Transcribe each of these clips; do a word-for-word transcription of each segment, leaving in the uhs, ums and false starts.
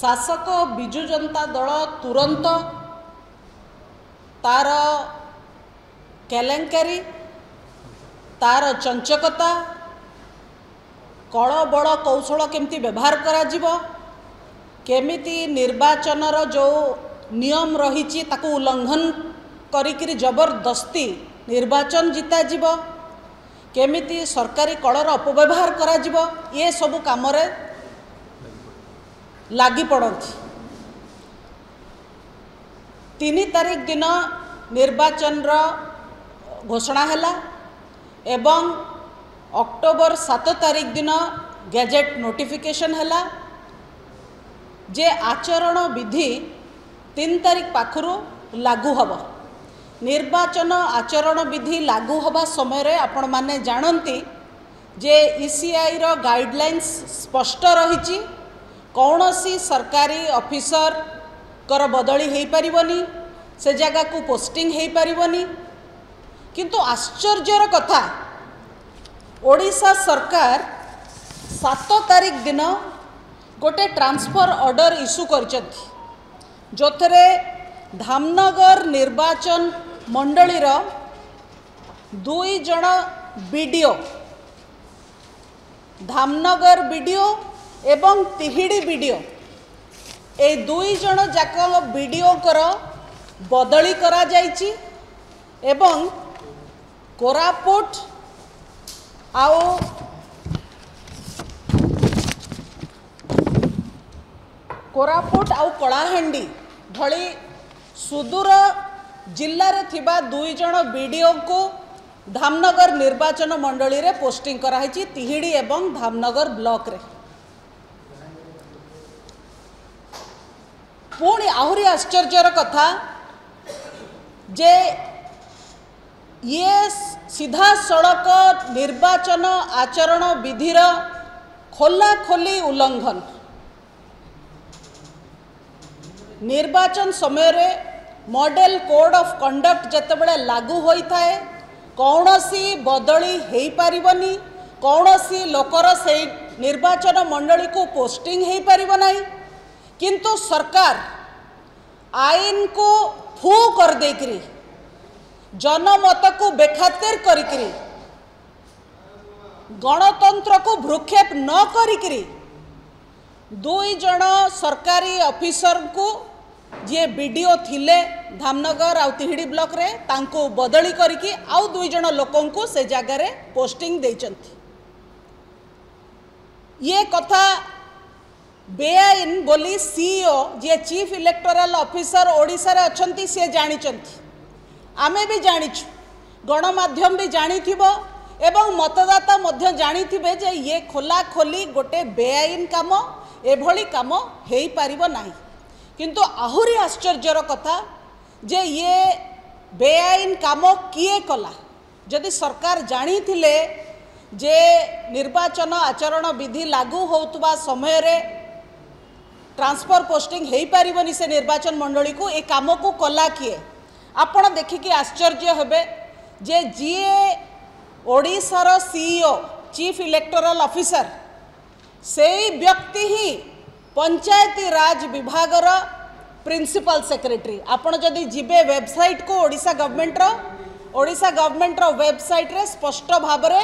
शासक बिजु जनता दल तुरंत तार केलेंकारी तार चंचकता कल बड़ कौशल केमती व्यवहार करमिति निर्वाचन जो नियम रही उल्लंघन करी जबरदस्ती निर्वाचन जीता जीव केमिति सरकारी कलर अपव्यवहार करा जीव ये सबु कम लगी पड़ती। तीन तारीख दिन निर्वाचन रो घोषणा हैला एवं अक्टोबर सात तारीख दिन गैजेट नोटिफिकेशन हैला जे आचरण विधि तीन तारीख पाखरु लागू हब। निर्वाचन आचरण विधि लागू हवा समय आपण माने जानती जे ई सी आई रो गाइडलाइंस स्पष्ट रही कौन सी सरकारी ऑफिसर कर बदली हो पारबनी से जगह को पोस्टिंग हो पारबनी। किंतु आश्चर्यर कथा ओडिशा सरकार सात तारीख दिन गोटे ट्रांसफर ऑर्डर इश्यू कर धामनगर निर्वाचन मंडली रो दुई जन B D O Dhamnagar B D O एवं तिहिड़ी बी डी ओ ए दुई जन जाक बी डी ओ कर बदली करा जायछि एवं कोरापुट आओ कोरापुट आउ कलाहांडी भली सुदूर जिल्लारे थिबा दुई जन बी डी ओ को धामनगर निर्वाचन मंडली रे पोस्टिंग करा हिची तिहिड़ी एवं धामनगर ब्लॉक रे। पुणी आहुरी आश्चर्यर कथा जे ये सीधा सड़क निर्वाचन आचरण विधिर खोला खोली उल्लंघन। निर्वाचन समय रे मॉडल कोड ऑफ कंडक्ट जतबेले लागू होई थाए कौनसी बदली हेई पारिबनी कौनसी लोकर से निर्वाचन मंडली को पोस्टिंग हेई पारिब नाही। किंतु सरकार आईन को फू कर देकरी जनमत को बेखातिर करी गणतंत्र को भ्रुक्षेप न करी दुई जन सरकारी ऑफिसर को जे बी डी ओ थिले धामनगर आउ तिहिड़ी ब्लॉक रे तांको बदली करके आउ दुई जन लोकन को से जगह रे पोस्टिंग देचंती। ये कथा बेआईन बोली सी ई ओ जे चीफ इलेक्टोरल ऑफिसर ओडिशा रे अछंती से जानिचंती आमे भी जानिछु गणमाध्यम भी जानिथिबो एवं मतदाता मध्य जानिथिबे जे ये खोला खोली गोटे बेआईन काम एभली काम हेई पारिबो नाही। किंतु आहुरी आश्चर्यर कथा जे ये बेआईन काम किए कला जदि सरकार जानिथिले जे निर्वाचन आचरण विधि लागू होतबा समय रे ट्रांसफर पोस्टिंग हेई पारिबोनी से निर्वाचन मंडली को ए काम को कला किए। आपण देखिकी आश्चर्य हेबे जे जीए ओडिशार C E O chief electoral officer से व्यक्ति ही पंचायती राज विभागर प्रिंसिपल सेक्रेटरी। आपण जदि जीवे वेबसाइट को ओडिशा गवर्नमेंट रो ओडिशा गवर्नमेंट रो वेबसाइट रे स्पष्ट भाबरे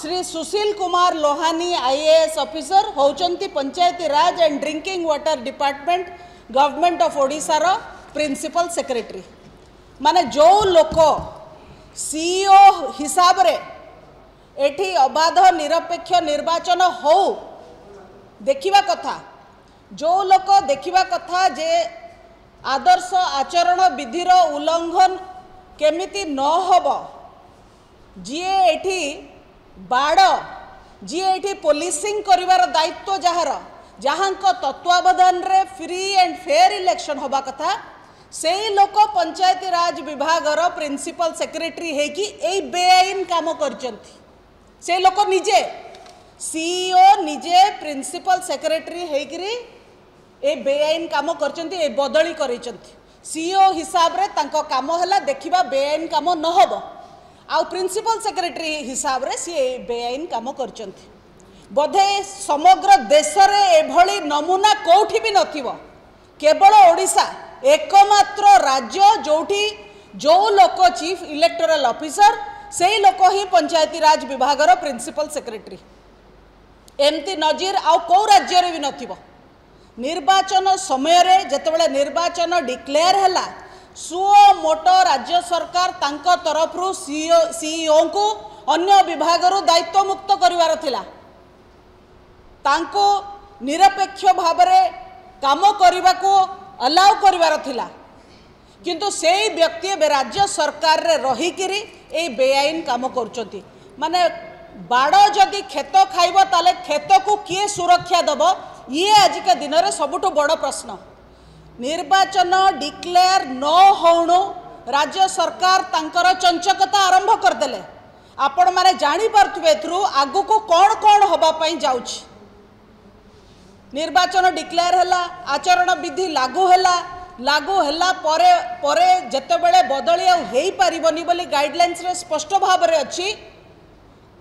Shri Sushil Kumar Lohani I A S officer होचंती Panchayati Raj and drinking water department government of Odisha रो प्रिंसिपल सेक्रेटरी। माने जो लोक सी ई ओ हिसाब रे एठी अबाध निरपेक्ष निर्वाचन हो देखिबा कथा जो लोक देखिबा कथा जे आदर्श आचरण विधिर उल्लंघन केमिति न होबो जिए एठी बाड़ जिए एठी पुलिसिंग करिवार दायित्व जहार जहाँक तत्वावधान रे फ्री एंड फेयर इलेक्शन होबा कथा सेई लोक पंचायती राज विभागर प्रिंसिपल सेक्रेटरी है कि ए बेआईन काम करचंती। से लोक निजे सी ई ओ निजे प्रिंसिपल सेक्रेटरी है कि ए बेआईन काम करचंती ए बदली करचंती सी ई ओ हिसाब रे तांको काम हला देखिबा बेआईन काम न होबो आ प्रिंसिपल सेक्रेटरी हिसाब रे से बेआईन काम करचंती। बोधे समग्र देश में नमूना कौटी भी नवल ओडिशा एकमात्र राज्य जोठी जो लोक चीफ इलेक्टोरल ऑफिसर से लोक ही पंचायती राज विभाग प्रिंसिपल सेक्रेटरी एमती नजीर आउ को राज्य भी निर्वाचन समय रे जितेबाला निर्वाचन डिक्लेयर है सुओ मोटो राज्य सरकार तांको तरफ रु सीईओ सीईओ को अन्य विभाग रु दायित्व मुक्त करिवार थिला तांको निरपेक्ष भाव में काम करने को अलाउ करिवार थिला किंतु सेही व्यक्ति राज्य सरकार रे रही किरी ए बेआईन काम करुचंती माने बाड़ जदि खेत खाइब ताले खेत को किए सुरक्षा दब ये आजिका दिन में सबुठ बड़ प्रश्न। निर्वाचन डिक्लेयर न होणु राज्य सरकार तांकर चंचकता आरंभ करदेले आपण माने जानी पारथुबे एथरू आगु को कौन कौन होबा पई जाउछि। निर्वाचन डिक्लेयर हैला आचरण विधि लागू हैला लागू हैला परे परे जेतेबेले बदली आ हेई पारिबनी बोली गाइडलाइंस रे स्पष्ट भाव रे अछि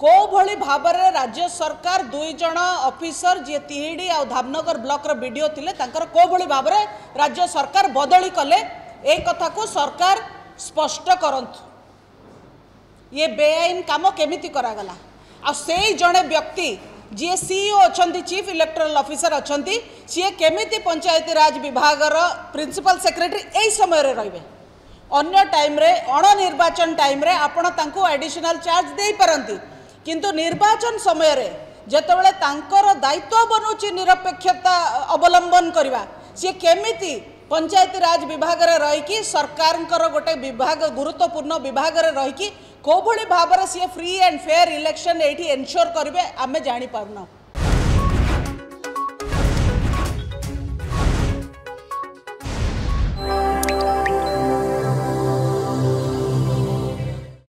को भली भाव रे राज्य सरकार दुई जण ऑफिसर जे तिहिडी आ धामनगर ब्लॉक रो बीडीओ थिले तांकर को भली भाव रे राज्य सरकार बदली कले ए कथा को सरकार स्पष्ट करंतु। ये बेआईन काम केमिति करा गला आ सेई जणे व्यक्ति जे सीईओ अछंती चीफ इलेक्टोरल ऑफिसर अछंती से केमिति पंचायती राज विभाग रो प्रिंसिपल सेक्रेटरी एई समय रे रहबे अन्य टाइम रे अण निर्वाचन टाइम रे आपण तांको एडिशनल चार्ज देई परंती किंतु निर्वाचन समय रे जेतेबेले तांकर दायित्व बनुची निरपेक्षता अवलंबन करवा सी केमिति पंचायती राज विभाग रे रहीकि सरकारनकर गोटे विभाग गुरुत्वपूर्ण विभाग रे रहीकि कोभली भाबरे सी फ्री एंड फेयर इलेक्शन एठी एनश्योर करबे आमे जानी पारना।